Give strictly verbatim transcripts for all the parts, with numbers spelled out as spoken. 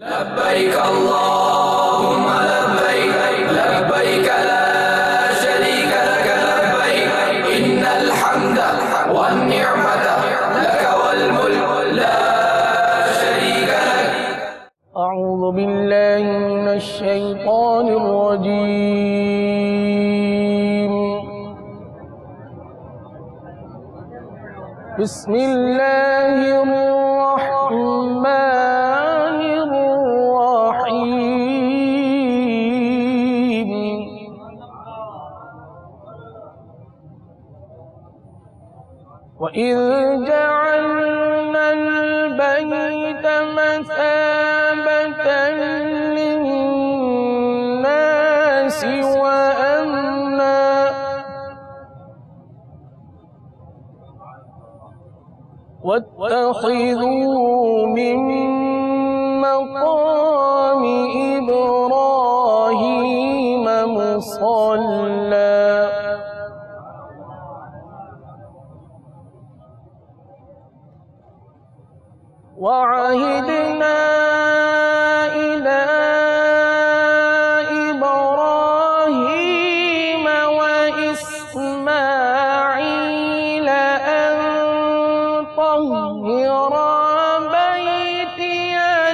لبيك اللهم لبيك لبيك لا شريك لك لبيك إن الحمد والنعمة لك والملك لا شريك لك. أعوذ بالله من الشيطان الرجيم. بسم الله الرحمن وَإِذْ جَعَلْنَا الْبَيْتَ مَثَابَةً لِلنَّاسِ وَأَمْنًا وَاتَّخِذُوا مِنْ مَقَامِ إِبْرَاهِيمَ مُصَلًّى وعهدنا إلى إبراهيم وإسماعيل أن طهر بيتي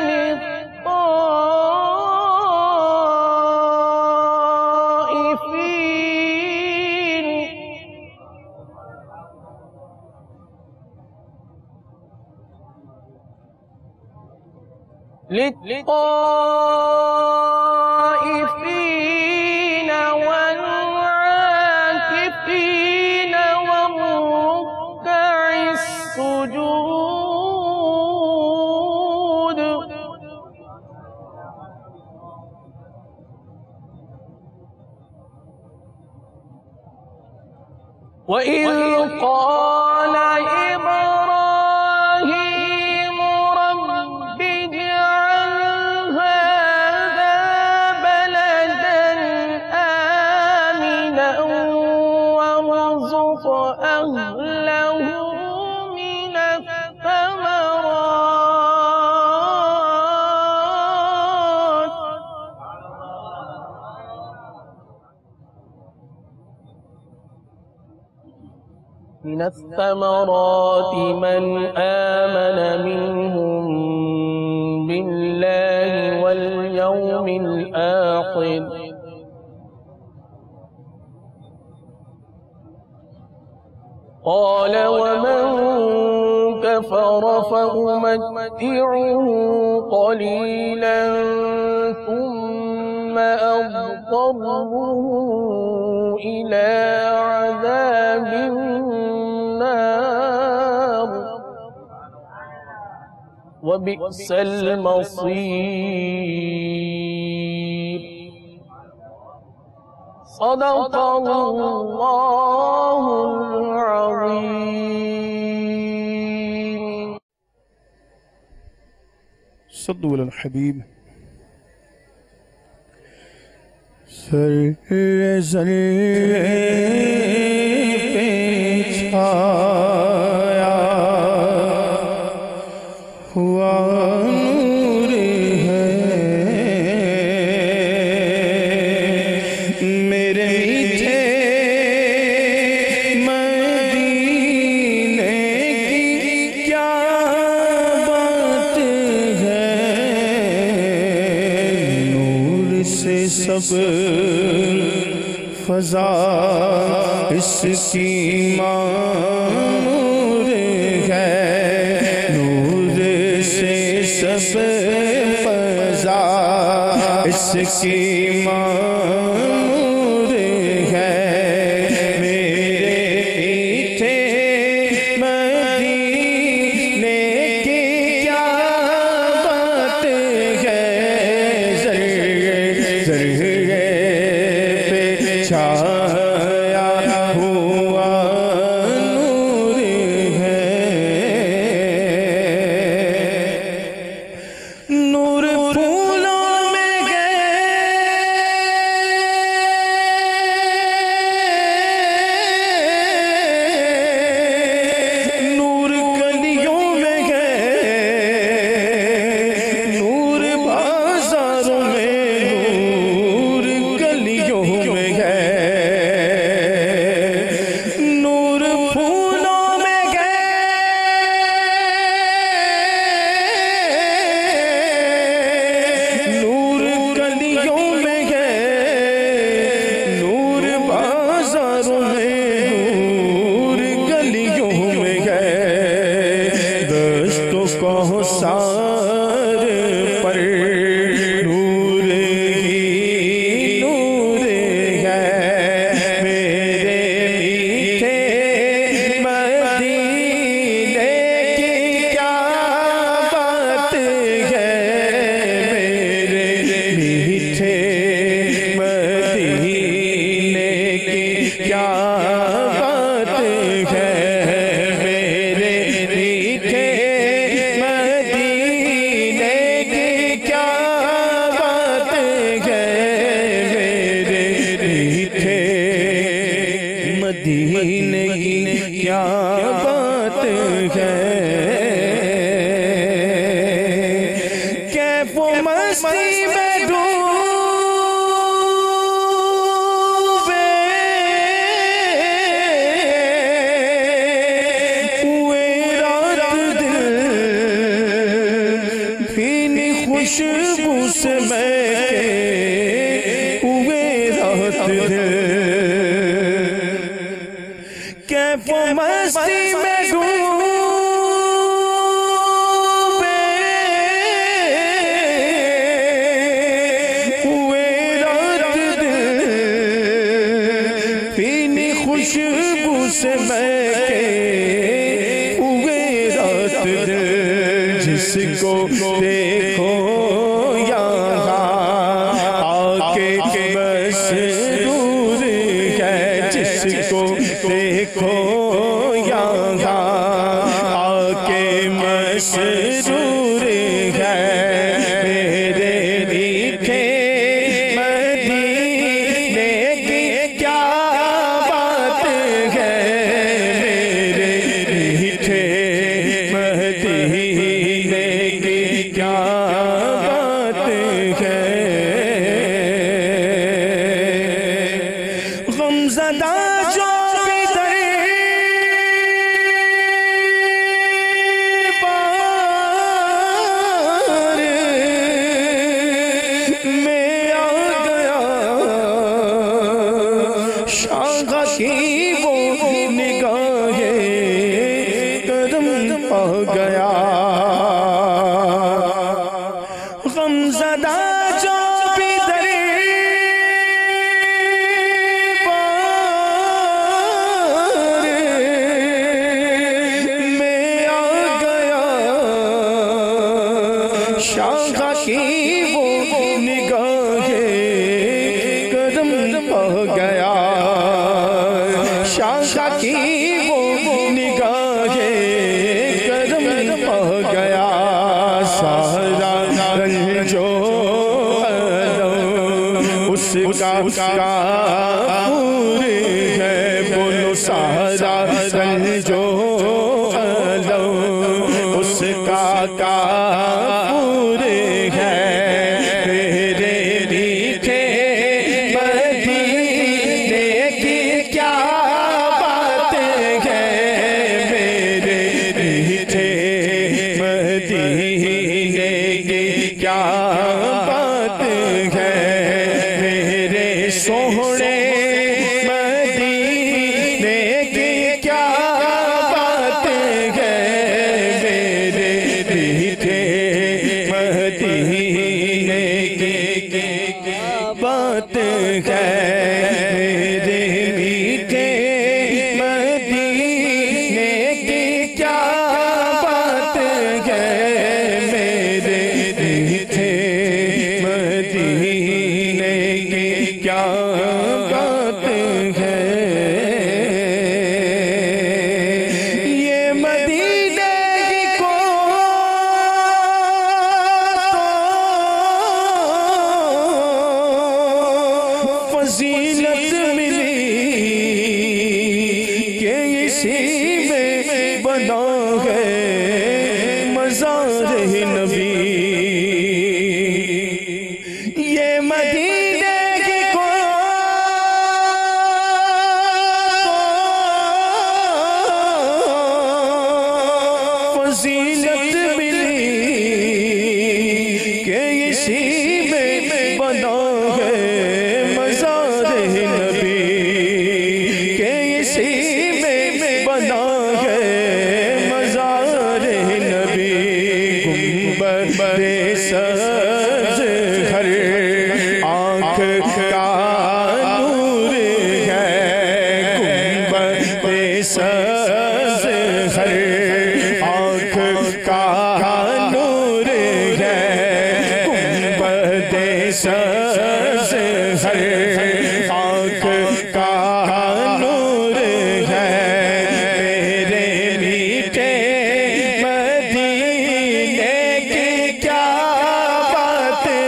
للطائفين للطائفين والعاكفين والركع السجود وإذ قال أهله من الثمرات من الثمرات من آمن منهم بالله واليوم الآخر قال ومن كفر فأمتعه قليلا ثم أضطره إلى عذاب النار وبئس المصير. صدق الله العظيم. صلوا على الحبيب صلي صلي فضا اس کی نور ہے نور سے سب فضا اس کی نور ہے میرے پیچھے مدینے کی کیا بات ہے ذرے ذرے چھایا ہوا نور ہے نور پھولوں میں گئے نور گلیوں میں گئے نور کیف و مستی میں ڈوبے ہوئے رات دل بھینی خوشبو سے میں ہوئے رات دل کیف و مستی میں ڈوبے خوشبو سے بہکے ہوئے رات دل جس کو دیکھو یہاں آ کے مسرور ہے جس کو دیکھو یہاں آ کے مسرور ہے کافور ہے بولو سارا رنجو علو اس کا کافور ہے میرے میٹھے مدینے کی کیا بات ہے میرے میٹھے مدینے کی کیا بات ہے سوہنے مدینے کی کیا بات ہے میرے میٹھے مدینے کی کیا بات ہے میرے میٹھے مدینے کی کیا بات ہے میرے میٹھے مدینے کیا بات ہے یہ مدینے کو تو فضیلت ملی کہ اسی میں بنا ہے مزار نبی یہ مدینے فضیلت ملی کہ اسی میں بنا ہے مزار نبی کہ اسی میں بنا ہے مزار نبی گنبد سبز ہر آنکھ کا نور ہے گنبد سبز ہر کا نور ہے گنبد سبز ہر آنکھ کا نور ہے میرے میٹھے مدینے کی کیا بات ہے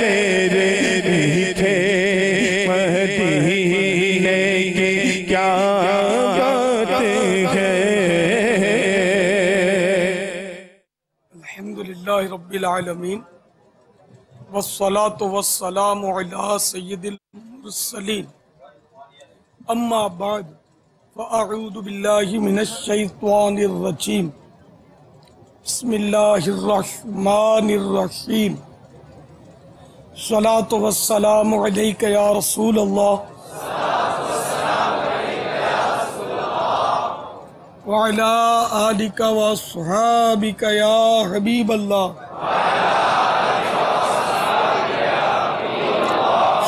میرے میٹھے مدینے کی کیا بات ہے الحمد لله رب رب العالمین والصلاة والسلام علی سید المرسلین اما بعد فاعوذ باللہ من الشیطان الرجیم بسم اللہ الرحمن الرحیم صلاة والسلام علیک یا رسول اللہ وعلا آلک واصحابک یا حبیب اللہ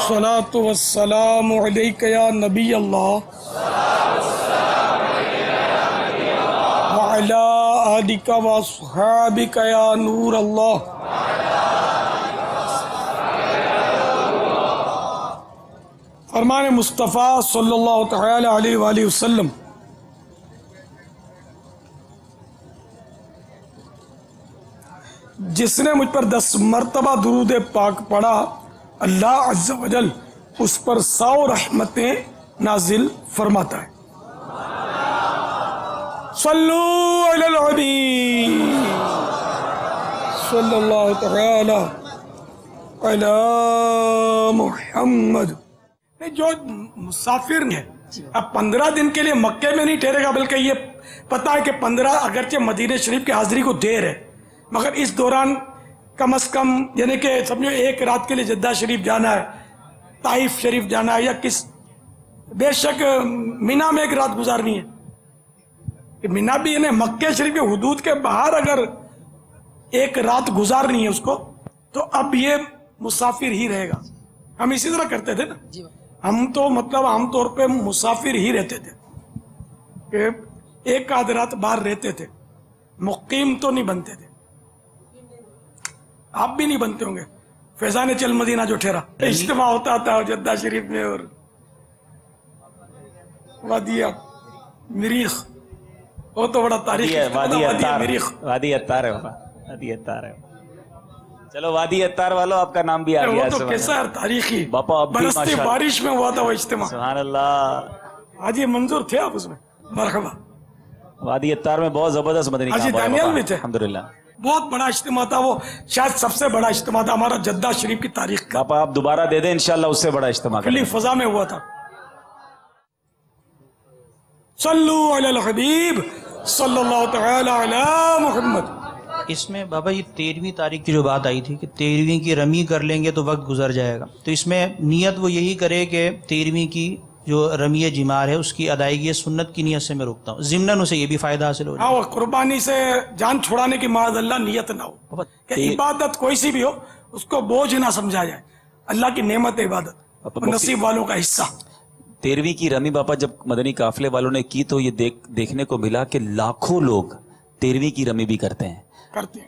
صلاة والسلام علیک یا نبی اللہ وعلا آلک واصحابک یا نور اللہ. فرمان مصطفیٰ صلی اللہ تعالی علیہ وآلہ وسلم جس نے مجھ پر دس مرتبہ درود پاک پڑھا اللہ عز و جل اس پر سو رحمتیں نازل فرماتا ہے. صلوا علی النبی صلی اللہ تعالی علی محمد. جو مسافر ہے اب پندرہ دن کے لیے مکہ میں نہیں ٹھہرے گا بلکہ یہ پتہ ہے کہ پندرہ اگرچہ مدینہ شریف کے حاضری کو دیر ہے مگر اس دوران کم از کم یعنی کہ سمجھو ایک رات کے لیے جدہ شریف جانا ہے, طائف شریف جانا ہے, یا کس بے شک مینا میں ایک رات گزارنی ہے. مینا بھی یعنی مکہ شریف کے حدود کے باہر اگر ایک رات گزارنی ہے اس کو تو اب یہ مسافر ہی رہے گا. ہم اسی طرح کرتے تھے نا, ہم تو مطلب عام طور پہ مسافر ہی رہتے تھے کہ ایک آدھ رات باہر رہتے تھے, مقیم تو نہیں بنتے تھے. آپ بھی نہیں بنتے ہوں گے. فیضان چل مدینہ جو ٹھہرا اجتماع ہوتا تھا جدہ شریف میں اور وادیہ مریخ, وہ تو بڑا تاریخ وادی اتار ہے. چلو وادی اتار والوں آپ کا نام بھی آ گیا, وہ تو کیسا تاریخی برستے بارش میں ہوا تھا وہ اجتماع. سبحان اللہ, حاجی منظور تھے آپ اس میں. مرحبا. وادی اتار میں بہت زبردست مدنی کام ہوا, دانیال میں تھے الحمدللہ. بہت بڑا اجتماع تھا, وہ شاید سب سے بڑا اجتماع تھا ہمارا جدہ شریف کی تاریخ کا. باپا آپ دوبارہ دے دیں انشاءاللہ اس سے بڑا اجتماع کھلی فضا میں ہوا تھا. صلو علی الحبیب صلی اللہ تعالی علی محمد. اس میں بابا یہ تیرہویں تاریخ کی جو بات آئی تھی کہ تیرہویں کی رمی کر لیں گے تو وقت گزر جائے گا, تو اس میں نیت وہ یہی کرے کہ تیرہویں کی جو رمی جمار ہے اس کی ادائیگی سنت کی نیت سے میں روکتا ہوں, ضمناً اسے یہ بھی فائدہ حاصل ہو جائے. قربانی سے جان چھوڑانے کی معاذ اللہ نیت نہ ہو کہ عبادت کوئی سی بھی ہو اس کو بوجھ نہ سمجھا جائے, اللہ کی نعمت عبادت نصیب والوں کا حصہ. تیرہویں کی رمی باپا جب مدنی قافلے والوں نے کی تو یہ دیکھنے کو ملا کہ لاکھوں لوگ تیرہویں کی رمی بھی کرتے ہیں.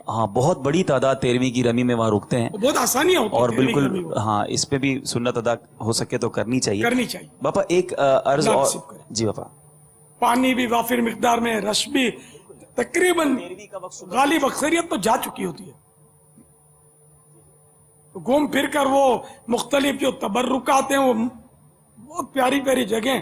ہاں بہت بڑی تعداد تیرہویں کی رمی میں وہاں رکتے ہیں, بہت آسانی ہوتی ہے اور بالکل ہاں اس پہ بھی سنت ادا ہو سکے تو کرنی چاہیے. باپا ایک عرض جی باپا, پانی بھی وافر مقدار میں, رش بھی, تقریباً غالب اکثریت تو جا چکی ہوتی ہے. گھوم پھر کر وہ مختلف جو تبرکات ہیں وہ بہت پیاری پیاری جگہیں.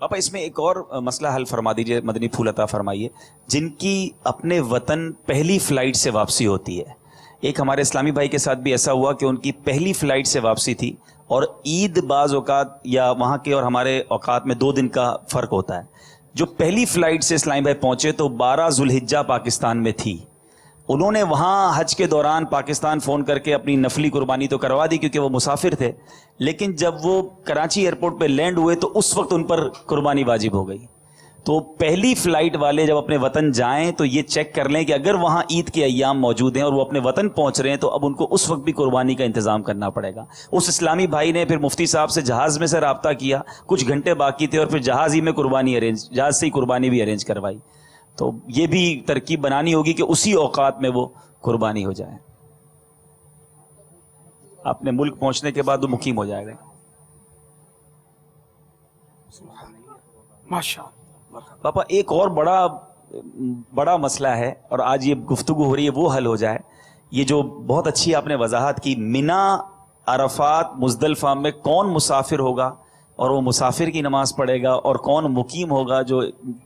باپا اس میں ایک اور مسئلہ حل فرما دیجئے, مدنی پھول عطا فرمائیے. جن کی اپنے وطن پہلی فلائٹ سے واپسی ہوتی ہے, ایک ہمارے اسلامی بھائی کے ساتھ بھی ایسا ہوا کہ ان کی پہلی فلائٹ سے واپسی تھی اور عید بعض اوقات یا وہاں کے اور ہمارے اوقات میں دو دن کا فرق ہوتا ہے. جو پہلی فلائٹ سے اسلامی بھائی پہنچے تو بارہ ذوالحجہ پاکستان میں تھی. انہوں نے وہاں حج کے دوران پاکستان فون کر کے اپنی نفلی قربانی تو کروا دی کیونکہ وہ مسافر تھے, لیکن جب وہ کراچی ایئرپورٹ پہ لینڈ ہوئے تو اس وقت ان پر قربانی واجب ہو گئی. تو پہلی فلائٹ والے جب اپنے وطن جائیں تو یہ چیک کر لیں کہ اگر وہاں عید کے ایام موجود ہیں اور وہ اپنے وطن پہنچ رہے ہیں تو اب ان کو اس وقت بھی قربانی کا انتظام کرنا پڑے گا. اس اسلامی بھائی نے پھر مفتی صاحب سے جہاز میں سے رابطہ کیا, کچھ گھنٹے باقی تھے اور پھر جہاز ہی میں قربانی ارینج جہاز سے ہی قربانی بھی ارینج کروائی. تو یہ بھی ترکیب بنانی ہوگی کہ اسی اوقات میں وہ قربانی ہو جائے. اپنے ملک پہنچنے کے بعد وہ مقیم ہو جائے گا. باپا ایک اور بڑا بڑا مسئلہ ہے اور آج یہ گفتگو ہو رہی ہے وہ حل ہو جائے. یہ جو بہت اچھی آپ نے وضاحت کی, منا عرفات مزدلفہ میں کون مسافر ہوگا اور وہ مسافر کی نماز پڑھے گا اور کون مقیم ہوگا جو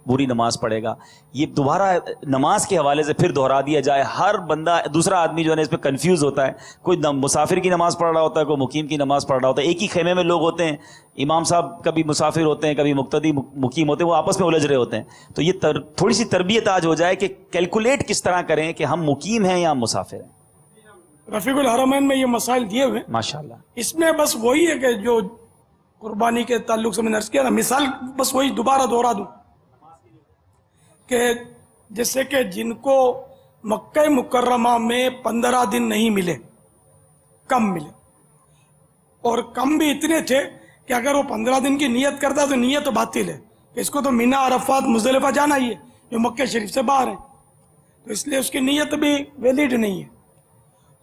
بری نماز پڑھے گا. یہ دوبارہ نماز کے حوالے سے پھر دہرا دیا جائے. ہر بندہ دوسرا آدمی جو ہے نا اس پہ کنفیوز ہوتا ہے, کوئی مسافر کی نماز پڑھ رہا ہوتا ہے, کوئی مقیم کی نماز پڑھ رہا ہوتا ہے. ایک ہی خیمے میں لوگ ہوتے ہیں, امام صاحب کبھی مسافر ہوتے ہیں, کبھی مقتدی مقیم ہوتے ہیں, وہ آپس میں الجھ رہے ہوتے ہیں. تو یہ تر, تھوڑی سی تربیت آج ہو جائے کہ کیلکولیٹ کس طرح کریں کہ ہم مقیم ہیں یا ہم مسافر ہیں. رفیق الحرمین میں یہ مسائل دیے ہوئے ماشاء اللہ. اس میں بس وہی ہے کہ جو قربانی کے تعلق سے میں نے عرض کیا نا, مثال بس وہی دوبارہ دوہرا دوں کہ جیسے کہ جن کو مکہ مکرمہ میں پندرہ دن نہیں ملے, کم ملے, اور کم بھی اتنے تھے کہ اگر وہ پندرہ دن کی نیت کرتا تو نیت تو باطل ہے کہ اس کو تو مینا عرفات مزدلفہ جانا ہی ہے جو مکہ شریف سے باہر ہے, تو اس لیے اس کی نیت بھی ویلڈ نہیں ہے.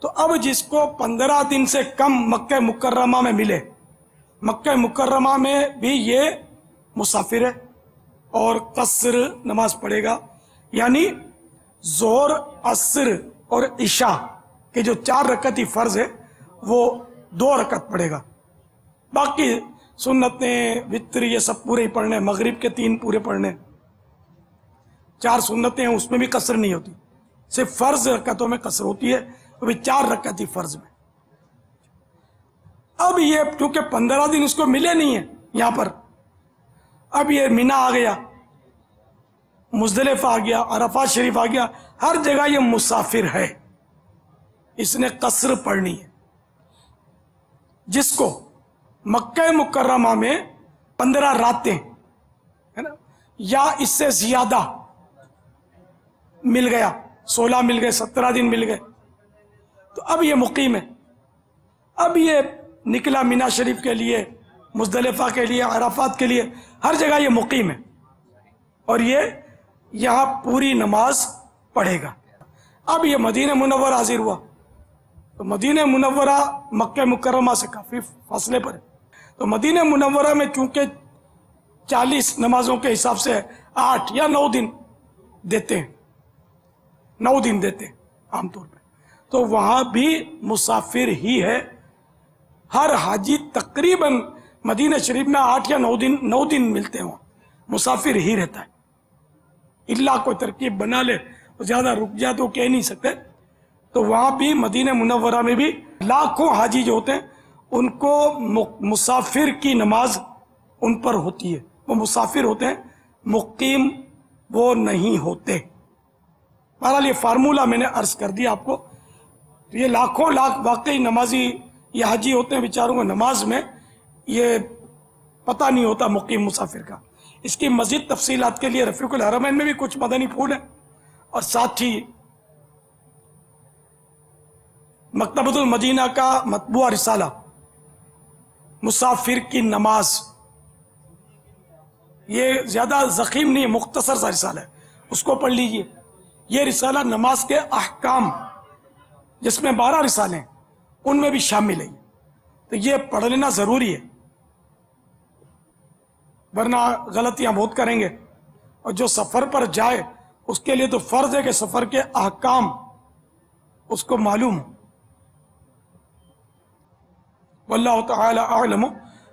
تو اب جس کو پندرہ دن سے کم مکہ مکرمہ میں ملے, مکہ مکرمہ میں بھی یہ مسافر ہے اور قصر نماز پڑھے گا, یعنی ظہر عصر اور عشاء کے جو چار رکعت ہی فرض ہے وہ دو رکعت پڑھے گا, باقی سنتیں وطر یہ سب پورے ہی پڑھنے, مغرب کے تین پورے پڑھنے, چار سنتیں ہیں اس میں بھی قصر نہیں ہوتی, صرف فرض رکعتوں میں قصر ہوتی ہے, وہ بھی چار رکعت ہی فرض میں. اب یہ کیونکہ پندرہ دن اس کو ملے نہیں ہیں یہاں پر, اب یہ مینا آ گیا, مزدلفہ آ گیا, عرفات شریف آ گیا, ہر جگہ یہ مسافر ہے, اس نے قصر پڑھنی ہے. جس کو مکہ مکرمہ میں پندرہ راتیں ہے نا یا اس سے زیادہ مل گیا, سولہ مل گئے, سترہ دن مل گئے, تو اب یہ مقیم ہے. اب یہ نکلا مینا شریف کے لیے, مزدلفہ کے لیے, عرفات کے لیے, ہر جگہ یہ مقیم ہے اور یہ یہاں پوری نماز پڑھے گا. اب یہ مدینہ منورہ حاضر ہوا, تو مدینہ منورہ مکہ مکرمہ سے کافی فاصلے پر ہے, تو مدینہ منورہ میں چونکہ چالیس نمازوں کے حساب سے آٹھ یا نو دن دیتے ہیں, نو دن دیتے ہیں عام طور پہ, تو وہاں بھی مسافر ہی ہے. ہر حاجی تقریباً مدینہ شریف میں آٹھ یا نو دن نو دن ملتے ہوں, مسافر ہی رہتا ہے, اللہ کوئی ترکیب بنا لے زیادہ رک جا تو کہہ نہیں سکتے. تو وہاں بھی مدینہ منورہ میں بھی لاکھوں حاجی جو ہوتے ہیں ان کو مسافر کی نماز ان پر ہوتی ہے, وہ مسافر ہوتے ہیں, مقیم وہ نہیں ہوتے. بہرحال یہ فارمولہ میں نے عرض کر دیا آپ کو. یہ لاکھوں لاکھ واقعی نمازی یہ حاجی ہوتے ہیں, بیچاروں کو نماز میں یہ پتہ نہیں ہوتا مقیم مسافر کا. اس کی مزید تفصیلات کے لیے رفیق الحرمین میں بھی کچھ مدنی پھول ہیں, اور ساتھ ہی مکتبۃ المدینہ کا مطبوعہ رسالہ مسافر کی نماز, یہ زیادہ ضخیم نہیں, مختصر سا رسالہ ہے, اس کو پڑھ لیجئے. یہ رسالہ نماز کے احکام جس میں بارہ رسالے ہیں ان میں بھی شامل ہے, تو یہ پڑھ لینا ضروری ہے, ورنہ غلطیاں بہت کریں گے. اور جو سفر پر جائے اس کے لیے تو فرض ہے کہ سفر کے احکام اس کو معلوم ہو. واللہ تعالی اعلم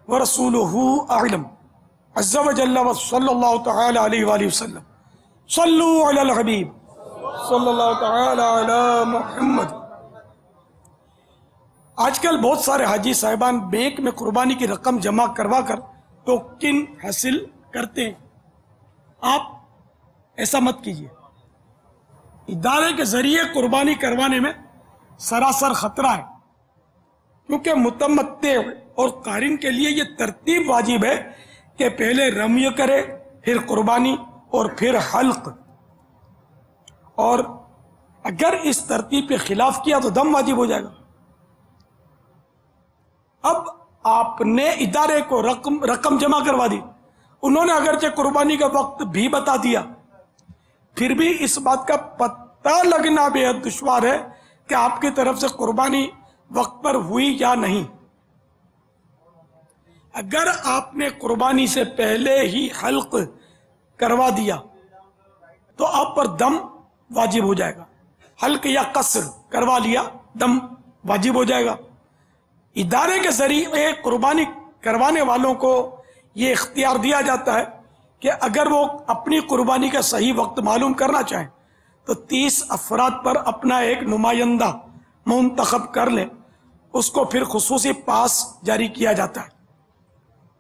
ورسولہ اعلم عز وجل, صلی اللہ تعالی علیہ وآلہ وسلم. صلوا علی الحبیب صلی اللہ تعالی علی محمد. آج کل بہت سارے حاجی صاحبان بینک میں قربانی کی رقم جمع کروا کر ٹوکن حاصل کرتے ہیں, آپ ایسا مت کیجیے. ادارے کے ذریعے قربانی کروانے میں سراسر خطرہ ہے, کیونکہ متمتع اور قارن کے لیے یہ ترتیب واجب ہے کہ پہلے رمی کرے, پھر قربانی اور پھر حلق, اور اگر اس ترتیب کے خلاف کیا تو دم واجب ہو جائے گا. اب آپ نے ادارے کو رقم رقم جمع کروا دی, انہوں نے اگرچہ قربانی کا وقت بھی بتا دیا, پھر بھی اس بات کا پتہ لگنا بے حد دشوار ہے کہ آپ کی طرف سے قربانی وقت پر ہوئی یا نہیں. اگر آپ نے قربانی سے پہلے ہی حلق کروا دیا تو آپ پر دم واجب ہو جائے گا, حلق یا قصر کروا لیا دم واجب ہو جائے گا. ادارے کے ذریعے قربانی کروانے والوں کو یہ اختیار دیا جاتا ہے کہ اگر وہ اپنی قربانی کا صحیح وقت معلوم کرنا چاہیں تو تیس افراد پر اپنا ایک نمائندہ منتخب کر لیں، اس کو پھر خصوصی پاس جاری کیا جاتا ہے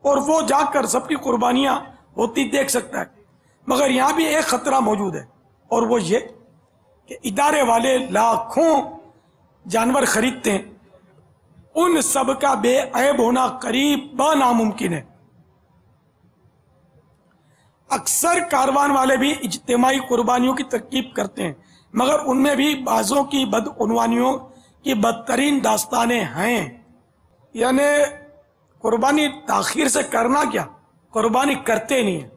اور وہ جا کر سب کی قربانیاں ہوتی دیکھ سکتا ہے۔ مگر یہاں بھی ایک خطرہ موجود ہے، اور وہ یہ کہ ادارے والے لاکھوں جانور خریدتے ہیں، ان سب کا بے عیب ہونا قریب ناممکن ہے۔ اکثر کاروان والے بھی اجتماعی قربانیوں کی ترکیب کرتے ہیں، مگر ان میں بھی بعضوں کی بدعنوانیوں کی بدترین داستانیں ہیں۔ یعنی قربانی تاخیر سے کرنا کیا، قربانی کرتے نہیں ہیں،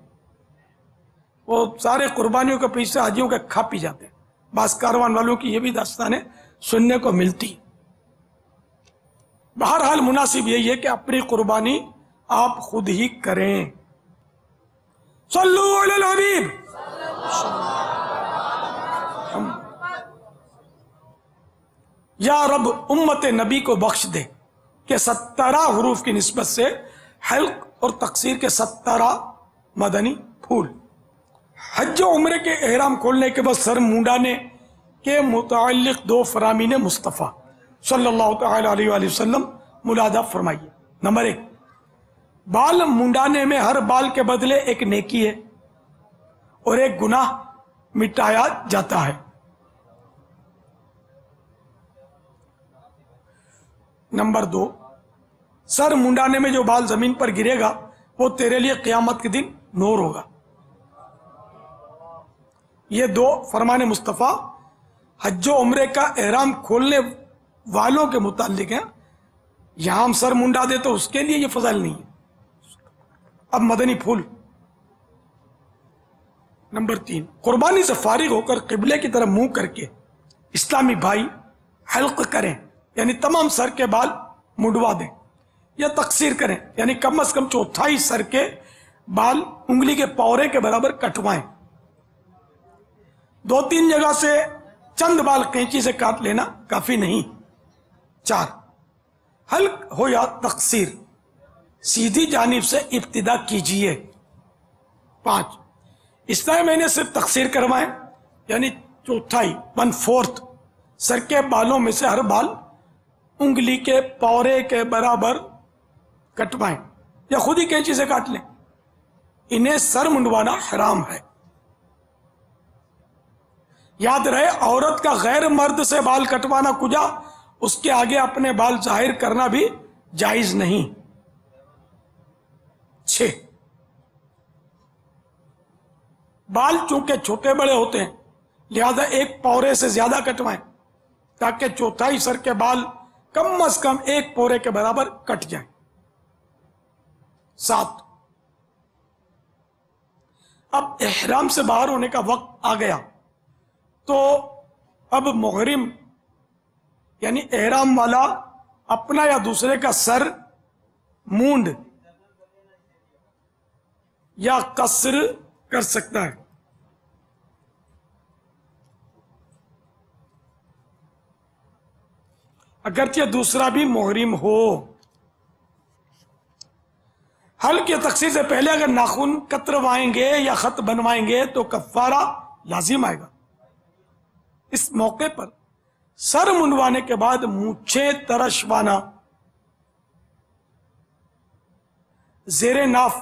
وہ سارے قربانیوں کے پیچھے حاجیوں کے کھا پی جاتے ہیں۔ بعض کاروان والوں کی یہ بھی داستانیں سننے کو ملتی۔ بہرحال مناسب یہی ہے کہ اپنی قربانی آپ خود ہی کریں۔ صلو علی الحبیب۔ یا رب امت نبی کو بخش دے کہ سترہ حروف کی نسبت سے حلق اور تقصیر کے سترہ مدنی پھول۔ حج و عمرے کے احرام کھولنے کے بعد سر منڈانے کے متعلق دو فرامین مصطفیٰ صلی اللہ تعالی علیہ وآلہ وسلم ملادہ فرمائیے۔ نمبر ایک، بال منڈانے میں ہر بال کے بدلے ایک نیکی ہے اور ایک گناہ مٹایا جاتا ہے۔ نمبر دو، سر منڈانے میں جو بال زمین پر گرے گا وہ تیرے لیے قیامت کے دن نور ہوگا۔ یہ دو فرمان مصطفیٰ حج و عمرے کا احرام کھولنے والوں کے متعلق ہیں۔ یہاں ہم سر منڈا دے تو اس کے لیے یہ فضل نہیں ہے۔ اب مدنی پھول۔ نمبر تین، قربانی سے فارغ ہو کر قبلے کی طرف منہ کر کے اسلامی بھائی حلق کریں، یعنی تمام سر کے بال منڈوا دیں، یا تقصیر کریں، یعنی کم از کم چوتھائی سر کے بال انگلی کے پورے کے برابر کٹوائیں۔ دو تین جگہ سے چند بال قینچی سے کاٹ لینا کافی نہیں۔ چار، حلق ہو یا تقصیر سیدھی جانب سے ابتدا کیجئے۔ پانچ، اسلام میں نے صرف تقصیر کروائیں، یعنی چوتھائی ون فورتھ سر کے بالوں میں سے ہر بال انگلی کے پورے کے برابر کٹوائیں یا خود ہی قینچی سے کاٹ لیں، انہیں سر منڈوانا حرام ہے۔ یاد رہے، عورت کا غیر مرد سے بال کٹوانا کجا، اس کے آگے اپنے بال ظاہر کرنا بھی جائز نہیں۔ چھ، بال چونکہ چھوٹے بڑے ہوتے ہیں لہذا ایک پورے سے زیادہ کٹوائیں تاکہ چوتھائی سر کے بال کم از کم ایک پورے کے برابر کٹ جائیں۔ سات، اب احرام سے باہر ہونے کا وقت آ گیا تو اب محرم یعنی احرام والا اپنا یا دوسرے کا سر مونڈ یا قصر کر سکتا ہے۔ اگرچہ دوسرا بھی محرم ہو۔ حلق یا تقصیر سے پہلے اگر ناخن کتروائیں گے یا خط بنوائیں گے تو کفارہ لازم آئے گا۔ اس موقع پر سر منڈوانے کے بعد مونچھیں ترشوانا، زیر ناف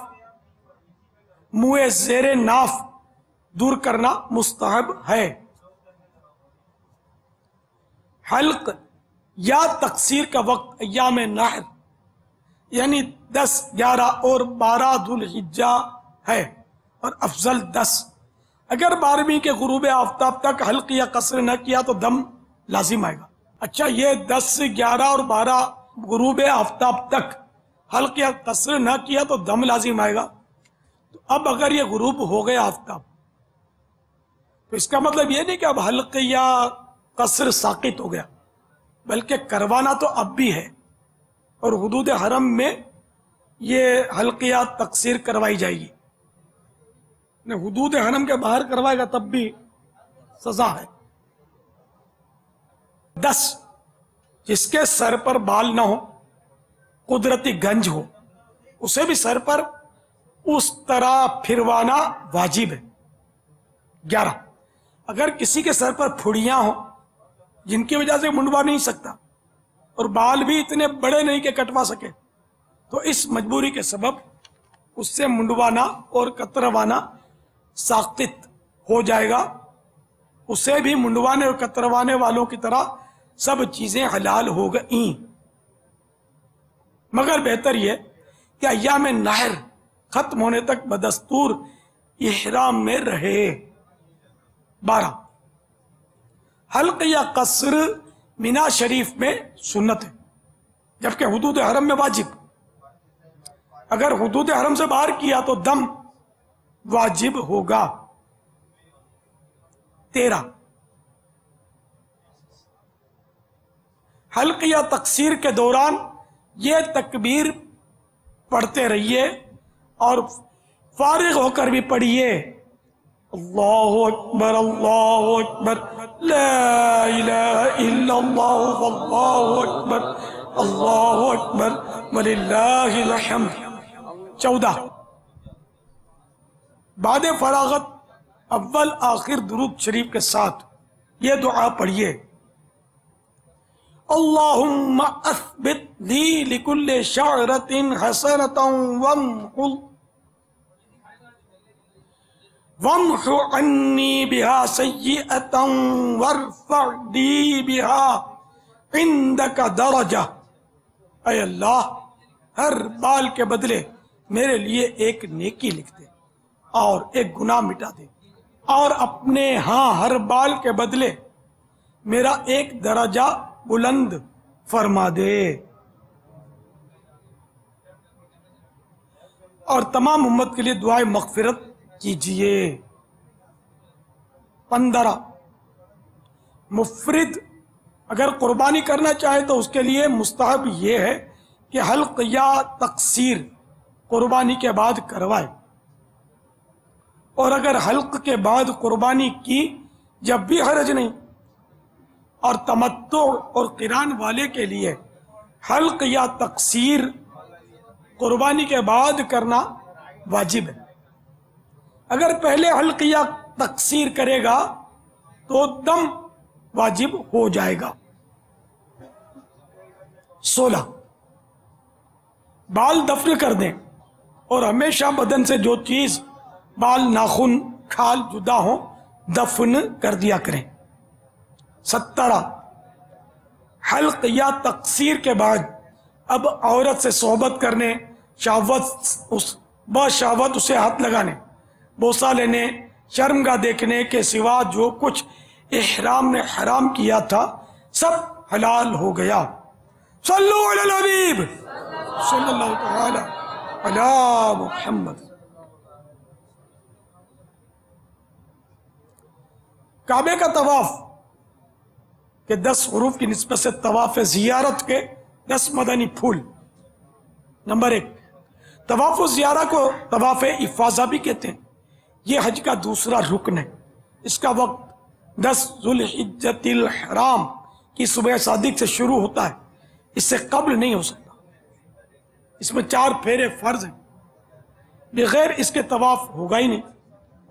منہ زیر ناف دور کرنا مستحب ہے۔ حلق یا تقصیر کا وقت ایام نحر یعنی دس گیارہ اور بارہ ذوالحجہ ہے، اور افضل دس۔ اگر بارہویں کے غروب آفتاب تک حلق یا قصر نہ کیا تو دم لازم آئے گا۔ اچھا، یہ دس گیارہ اور بارہ غروب آفتاب تک حلق یا قصر نہ کیا تو دم لازم آئے گا۔ تو اب اگر یہ غروب ہو گیا آفتاب تو اس کا مطلب یہ نہیں کہ اب حلق یا قصر ساقط ہو گیا، بلکہ کروانا تو اب بھی ہے، اور حدود حرم میں یہ حلق یا تقصیر کروائی جائے گی۔ حدود حرم کے باہر کروائے گا تب بھی سزا ہے۔ دس، جس کے سر پر بال نہ ہو، قدرتی گنج ہو، اسے بھی سر پر اس طرح پھروانا واجب ہے. گیارہ، اگر کسی کے سر پر پھڑیاں ہوں جن کی وجہ سے منڈوا نہیں سکتا اور بال بھی اتنے بڑے نہیں کہ کٹوا سکے تو اس مجبوری کے سبب اس سے منڈوانا اور کتروانا ساقط ہو جائے گا. اسے بھی منڈوانے اور کتروانے والوں کی طرح سب چیزیں حلال ہو گئیں، مگر بہتر یہ کہ ایام نحر ختم ہونے تک بدستور احرام میں رہے. بارہ، حلق یا قصر مینا شریف میں سنت ہے جبکہ حدود حرم میں واجب. اگر حدود حرم سے باہر کیا تو دم واجب ہوگا. تیرہ، حلق یا تقصیر کے دوران یہ تکبیر پڑھتے رہیے اور فارغ ہو کر بھی پڑھیے، اللہ اکبر اللہ اکبر لا الہ الا اللہ واللہ اکبر اللہ اکبر وللہ الحمد. چودہ، بعد فراغت اول آخر درود شریف کے ساتھ یہ دعا پڑھیے، اللہم اثبت لی لکل شعرت حسنت وامح عنی بہا سیئت وارفع لی بہا عندک درجہ. اے اللہ ہر بال کے بدلے میرے لیے ایک نیکی لکھ دے اور ایک گناہ مٹا دے، اور اپنے ہاں ہر بال کے بدلے میرا ایک درجہ بلند فرما دے. اور تمام امت کے لیے دعائے مغفرت کیجئے. پندرہ، مفرد اگر قربانی کرنا چاہے تو اس کے لیے مستحب یہ ہے کہ حلق یا تقصیر قربانی کے بعد کروائے، اور اگر حلق کے بعد قربانی کی جب بھی حرج نہیں. اور تمتع اور قران والے کے لیے حلق یا تقصیر قربانی کے بعد کرنا واجب ہے. اگر پہلے حلق یا تقصیر کرے گا تو دم واجب ہو جائے گا. سولہ، بال دفن کر دیں اور ہمیشہ بدن سے جو چیز بال ناخن کھال جدا ہوں دفن کر دیا کریں. سترہ، حلق یا تقصیر کے بعد اب عورت سے صحبت کرنے، شہوت بشہوت اسے ہاتھ لگانے، بوسہ لینے، شرمگاہ دیکھنے کے سوا جو کچھ احرام نے حرام کیا تھا سب حلال ہو گیا. صلو علی الحبیب صلی اللہ تعالی علی محمد. کعبے کا طواف کے دس حروف کی نسبت سے طواف زیارت کے دس مدنی پھول. نمبر ایک، طواف زیارہ کو طواف افاضہ بھی کہتے ہیں. یہ حج کا دوسرا رکن ہے. اس کا وقت دس ذوالحجۃ الحرام کی صبح صادق سے شروع ہوتا ہے، اس سے قبل نہیں ہو سکتا. اس میں چار پھیرے فرض ہیں، بغیر اس کے طواف ہوگا ہی نہیں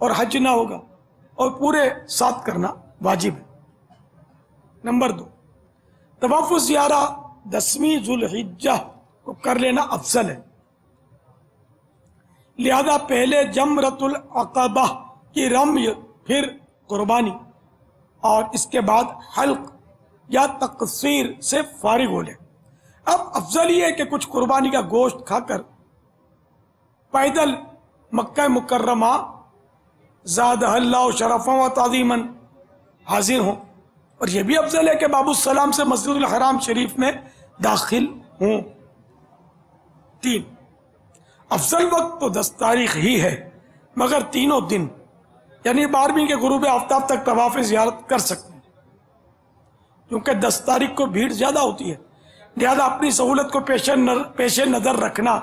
اور حج نہ ہوگا، اور پورے ساتھ کرنا واجب ہے. نمبر دو، طواف زیارہ دسویں ذوالحجہ کو کر لینا افضل ہے، لہذا پہلے جمرۃ العقبہ کی رمی، پھر قربانی، اور اس کے بعد حلق یا تقصیر سے فارغ ہو لیں. اب افضل یہ ہے کہ کچھ قربانی کا گوشت کھا کر پیدل مکہ مکرمہ زادہ اللہ شرفا و تعظیما حاضر ہوں، اور یہ بھی افضل ہے کہ باب السلام سے مسجد الحرام شریف میں داخل ہوں. تین، افضل وقت تو دس تاریخ ہی ہے، مگر تینوں دن یعنی بارہویں کے غروب آفتاب تک طواف زیارت کر سکتے ہیں، کیونکہ دس تاریخ کو بھیڑ زیادہ ہوتی ہے، لہذا اپنی سہولت کو پیش نظر رکھنا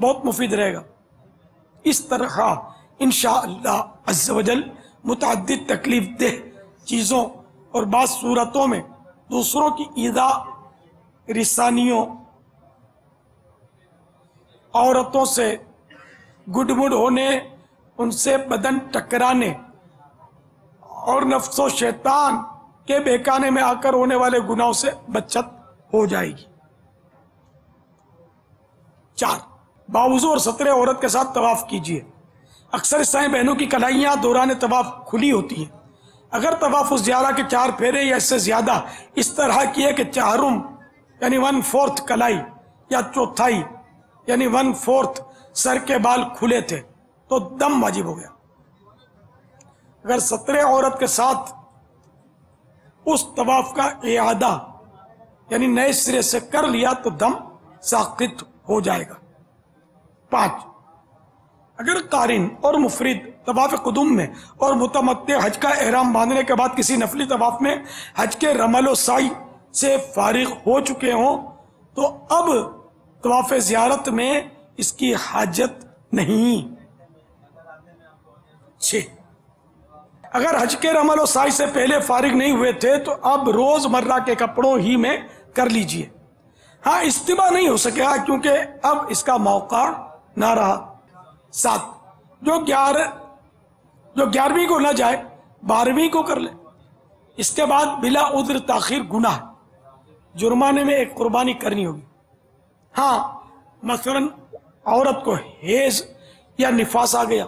بہت مفید رہے گا. اس طرح انشاءاللہ عز و جل متعدد تکلیف دہ چیزوں اور بعض صورتوں میں دوسروں کی ایذا رسانیوں، عورتوں سے گڈ مڈ ہونے، ان سے بدن ٹکرانے اور نفس و شیطان کے بہکانے میں آ کر ہونے والے گناہوں سے بچت ہو جائے گی۔ چار، باوضو اور سترے عورت کے ساتھ طواف کیجیے۔ اکثر عیسائی بہنوں کی کلائیاں دوران طواف کھلی ہوتی ہیں۔ اگر طواف الزیارہ کے چار پھیرے یا اس سے زیادہ اس طرح کیے کہ چارم یعنی ون فورتھ کلائی یا چوتھائی یعنی ون فورتھ سر کے بال کھلے تھے تو دم واجب ہو گیا۔ اگر سترے عورت کے ساتھ اس طواف کا اعادہ یعنی نئے سرے سے کر لیا تو دم ساقط ہو جائے گا۔ پانچ، اگر قارن اور مفرد طواف قدوم میں اور متمتع حج کا احرام باندھنے کے بعد کسی نفلی طواف میں حج کے رمل و سعی سے فارغ ہو چکے ہوں تو اب طواف زیارت میں اس کی حاجت نہیں۔ چھ، اگر حج کے رمل و سعی سے پہلے فارغ نہیں ہوئے تھے تو اب روز مرہ کے کپڑوں ہی میں کر لیجئے۔ ہاں اجتماع نہیں ہو سکا کیونکہ اب اس کا موقع نہ رہا۔ سات، جو گیارہ جو گیارہویں کو نہ جائے بارہویں کو کر لے، اس کے بعد بلا عذر تاخیر گناہ، جرمانے میں ایک قربانی کرنی ہوگی۔ ہاں مثلا عورت کو حیض یا نفاس آ گیا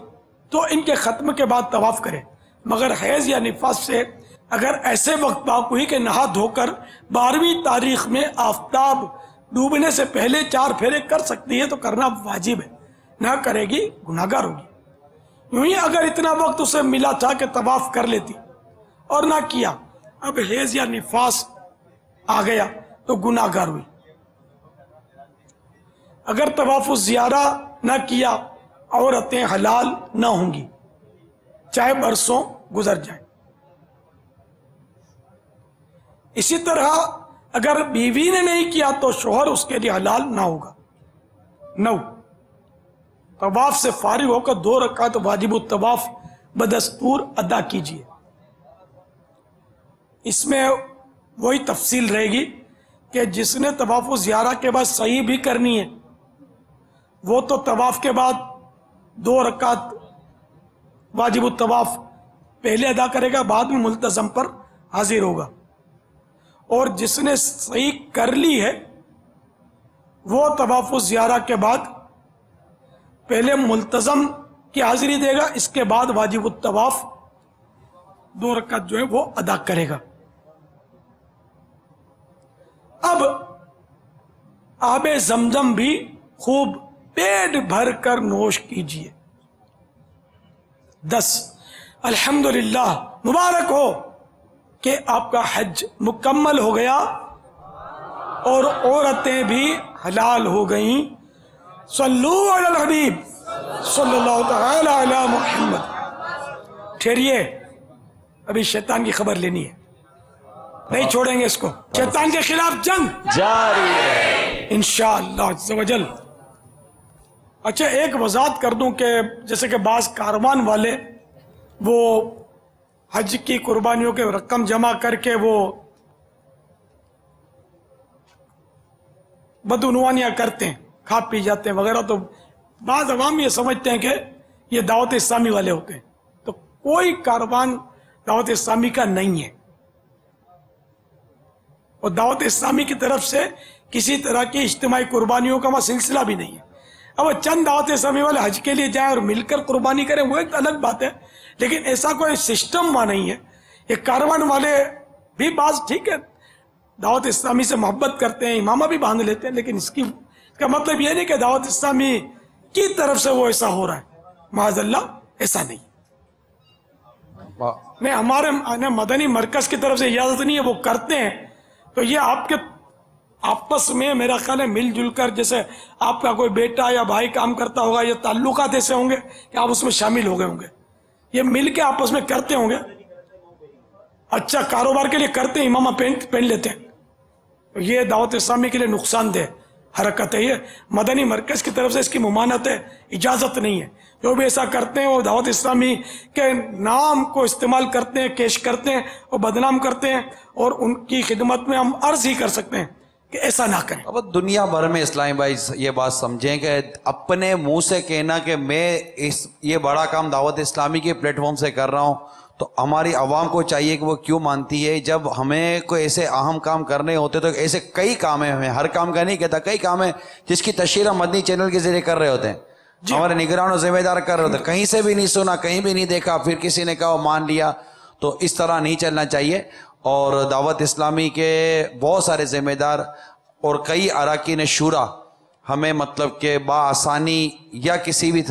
تو ان کے ختم کے بعد طواف کرے، مگر حیض یا نفاس سے اگر ایسے وقت باقی ہوئی کہ نہا دھو کر بارہویں تاریخ میں آفتاب ڈوبنے سے پہلے چار پھیرے کر سکتی ہے تو کرنا واجب ہے، نہ کرے گی گناہگار ہوگی۔ یوں ہی اگر اتنا وقت اسے ملا تھا کہ طواف کر لیتی اور نہ کیا، اب حیض یا نفاس آ گیا تو گناہگار ہوئی۔ اگر طواف الزیارہ نہ کیا عورتیں حلال نہ ہوں گی چاہے برسوں گزر جائیں۔ اسی طرح اگر بیوی نے نہیں کیا تو شوہر اس کے لیے حلال نہ ہوگا۔ نو، طواف سے فارغ ہو کر دو رکعت واجب الطواف بدستور ادا کیجیے۔ اس میں وہی تفصیل رہے گی کہ جس نے طواف و زیارہ کے بعد سعی بھی کرنی ہے وہ تو طواف کے بعد دو رکعت واجب الطواف پہلے ادا کرے گا، بعد میں ملتزم پر حاضر ہوگا۔ اور جس نے سعی کر لی ہے وہ طواف و زیارہ کے بعد پہلے ملتزم کی حاضری دے گا، اس کے بعد واجب الطواف دو رکعت جو ہے وہ ادا کرے گا۔ اب آب زمزم بھی خوب پیٹ بھر کر نوش کیجیے۔ دس، الحمدللہ مبارک ہو کہ آپ کا حج مکمل ہو گیا اور عورتیں بھی حلال ہو گئیں۔ صلو علی الحبیب صلی اللہ تعالی علی محمد۔ ٹھہریے، ابھی شیطان کی خبر لینی ہے، نہیں چھوڑیں گے اس کو، شیطان کے خلاف جنگ جاری ہے انشاءاللہ عز و جل۔ اچھا ایک وضاحت کر دوں کہ جیسے کہ بعض کاروان والے وہ حج کی قربانیوں کے رقم جمع کر کے وہ بدعنوانیاں کرتے ہیں، کھا پی جاتے ہیں وغیرہ، تو بعض عوام یہ سمجھتے ہیں کہ یہ دعوت اسلامی والے ہوتے ہیں، تو کوئی کاروان دعوت اسلامی کا نہیں ہے، اور دعوت اسلامی کی طرف سے کسی طرح کی اجتماعی قربانیوں کا وہاں سلسلہ بھی نہیں ہے۔ اب چند دعوت اسلامی والے حج کے لیے جائیں اور مل کر قربانی کریں وہ ایک الگ بات ہے، لیکن ایسا کوئی سسٹم وہاں نہیں ہے۔ یہ کاروان والے بھی بعض ٹھیک ہے دعوت اسلامی سے محبت کرتے ہیں، امامہ بھی باندھ لیتے ہیں، لیکن اس کی کا مطلب یہ نہیں کہ دعوت اسلامی کی طرف سے وہ ایسا ہو رہا ہے، معاذ اللہ ایسا نہیں۔ نہیں، ہمارے مدنی مرکز کی طرف سے اجازت نہیں ہے، وہ کرتے ہیں تو یہ آپ کے آپس میں میرا خیال ہے مل جل کر، جیسے آپ کا کوئی بیٹا یا بھائی کام کرتا ہوگا، یہ تعلقات ایسے ہوں گے کہ آپ اس میں شامل ہو گئے ہوں گے، یہ مل کے آپس میں کرتے ہوں گے۔ اچھا کاروبار کے لیے کرتے ہیں، امامہ پینٹ پہن لیتے ہیں، یہ دعوت اسلامی کے لیے نقصان دہ حرکت ہے، یہ مدنی مرکز کی طرف سے اس کی ممانعت ہے، اجازت نہیں ہے۔ جو بھی ایسا کرتے ہیں وہ دعوت اسلامی کے نام کو استعمال کرتے ہیں، کیش کرتے ہیں اور بدنام کرتے ہیں، اور ان کی خدمت میں ہم عرض ہی کر سکتے ہیں کہ ایسا نہ کریں. اب دنیا بھر میں اسلامی بھائی یہ بات سمجھیں کہ اپنے منہ سے کہنا کہ میں اس یہ بڑا کام دعوت اسلامی کے پلیٹ فارم سے کر رہا ہوں تو ہماری عوام کو چاہیے کہ وہ کیوں مانتی ہے. جب ہمیں کوئی ایسے اہم کام کرنے ہوتے تو ایسے کئی کام ہیں, ہمیں ہر کام کا نہیں کہتا, کئی کام ہیں جس کی تشہیر ہم مدنی چینل کے ذریعے کر رہے ہوتے ہیں, ہمارے نگران و ذمہ دار کر رہے ہوتے ہیں, کہیں سے بھی نہیں سنا, کہیں بھی نہیں دیکھا, پھر کسی نے کہا وہ مان لیا. تو اس طرح نہیں چلنا چاہیے. اور دعوت اسلامی کے بہت سارے ذمہ دار اور کئی اراکین شورا ہمیں مطلب کہ بآسانی یا کسی بھی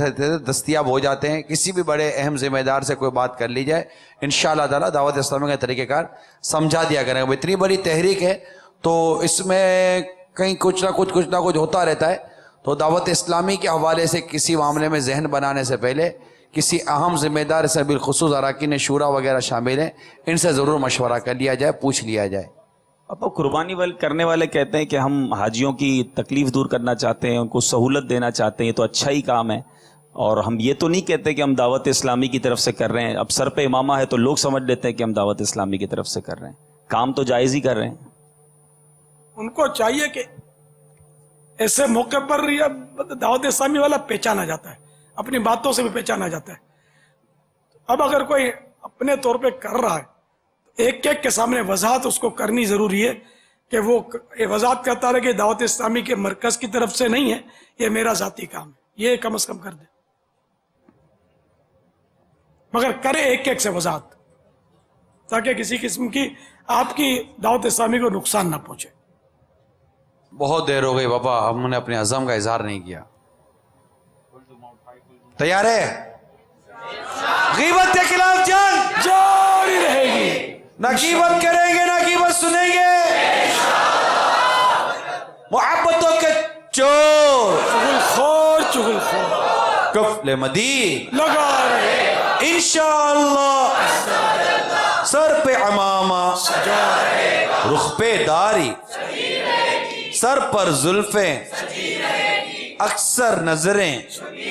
دستیاب ہو جاتے ہیں. کسی بھی بڑے اہم ذمہ دار سے کوئی بات کر لی جائے انشاءاللہ تعالی دعوت اسلامی کا طریقہ کار سمجھا دیا کریں. اب اتنی بڑی تحریک ہے تو اس میں کہیں کچھ نہ کچھ کچھ نہ کچھ ہوتا رہتا ہے. تو دعوت اسلامی کے حوالے سے کسی معاملے میں ذہن بنانے سے پہلے کسی اہم ذمہ دار سے بالخصوص اراکین شورا وغیرہ شامل ہیں, ان سے ضرور مشورہ کر لیا جائے, پوچھ لیا جائے. اب قربانی کرنے والے کہتے ہیں کہ ہم حاجیوں کی تکلیف دور کرنا چاہتے ہیں, ان کو سہولت دینا چاہتے ہیں, یہ تو اچھا ہی کام ہے. اور ہم یہ تو نہیں کہتے کہ ہم دعوت اسلامی کی طرف سے کر رہے ہیں. اب سر پہ امامہ ہے تو لوگ سمجھ لیتے ہیں کہ ہم دعوت اسلامی کی طرف سے کر رہے ہیں, کام تو جائز ہی کر رہے ہیں. ان کو چاہیے کہ ایسے موقع پر دعوت اسلامی والا پہچانا جاتا ہے, اپنی باتوں سے بھی پہچانا جاتا ہے. اب اگر کوئی اپنے طور پہ کر رہا ہے ایک ایک کے سامنے وضاحت اس کو کرنی ضروری ہے کہ وہ وضاحت کرتا رہے کہ دعوت اسلامی کے مرکز کی طرف سے نہیں ہے, یہ میرا ذاتی کام ہے, یہ کم از کم کر دے, مگر کرے ایک ایک سے وضاحت تاکہ کسی قسم کی آپ کی دعوت اسلامی کو نقصان نہ پہنچے. بہت دیر ہو گئی بابا, ہم نے اپنے عزم کا اظہار نہیں کیا. تیار ہے؟ غیبت کے خلاف جنگ جاری رہے گی, نہ غیبت کریں گے نہ غیبت سنیں گے انشاءاللہ. محبتوں کے چور چغل خور چغل خور کفل مدید لگا رہے گا انشاءاللہ. سر پہ عمامہ سجا رہے گا, رخ پہ داری سجی رہے گی, سر پر زلفیں سجی رہے گی, اکثر نظریں چھپی رہے گی,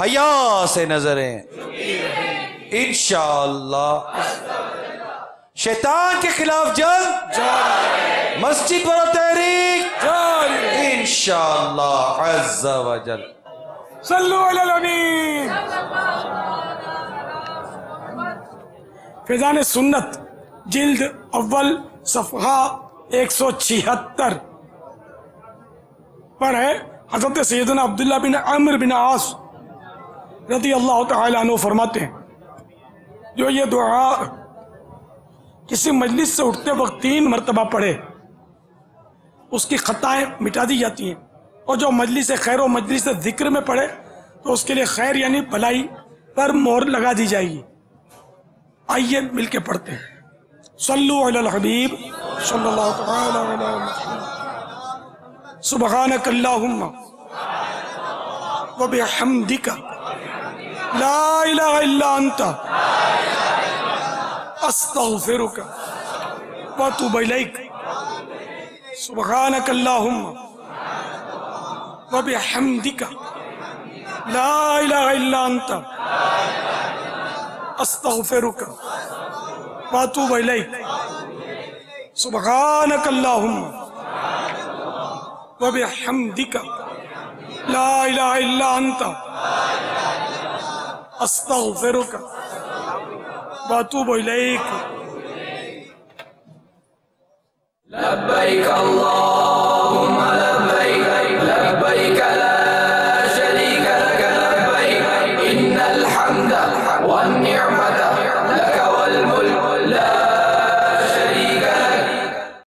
حیا سے نظریں انشاءاللہ. شیطان کے خلاف جنگ مسجد پر تحریک انشاءاللہ عز و جل. صلو علی النبی فیضان سنت جلد اول صفحہ ایک سو چھہتر پر ہے. حضرت سیدنا عبداللہ بن عمرو بن عاص رضی اللہ تعالیٰ عنہ فرماتے ہیں جو یہ دعا کسی مجلس سے اٹھتے وقت تین مرتبہ پڑھے اس کی خطائیں مٹا دی جاتی ہیں, اور جو مجلس خیر و مجلس ذکر میں پڑھے تو اس کے لیے خیر یعنی بھلائی پر مہر لگا دی جائے گی. آئیے مل کے پڑھتے ہیں. صلو علی الحبیب صلی اللہ تعالیٰ علیہ وسلم. سبحانک اللہم و بحمدک لا الہ الا انت استغفرک و اتوب الیک. سبحانک اللہم و بحمدک لا الہ الا انت استغفرک و اتوب الیک. سبحانک اللہم و بحمدک لا الہ الا انت استغفرک و اتوب الیک. لبیک اللہ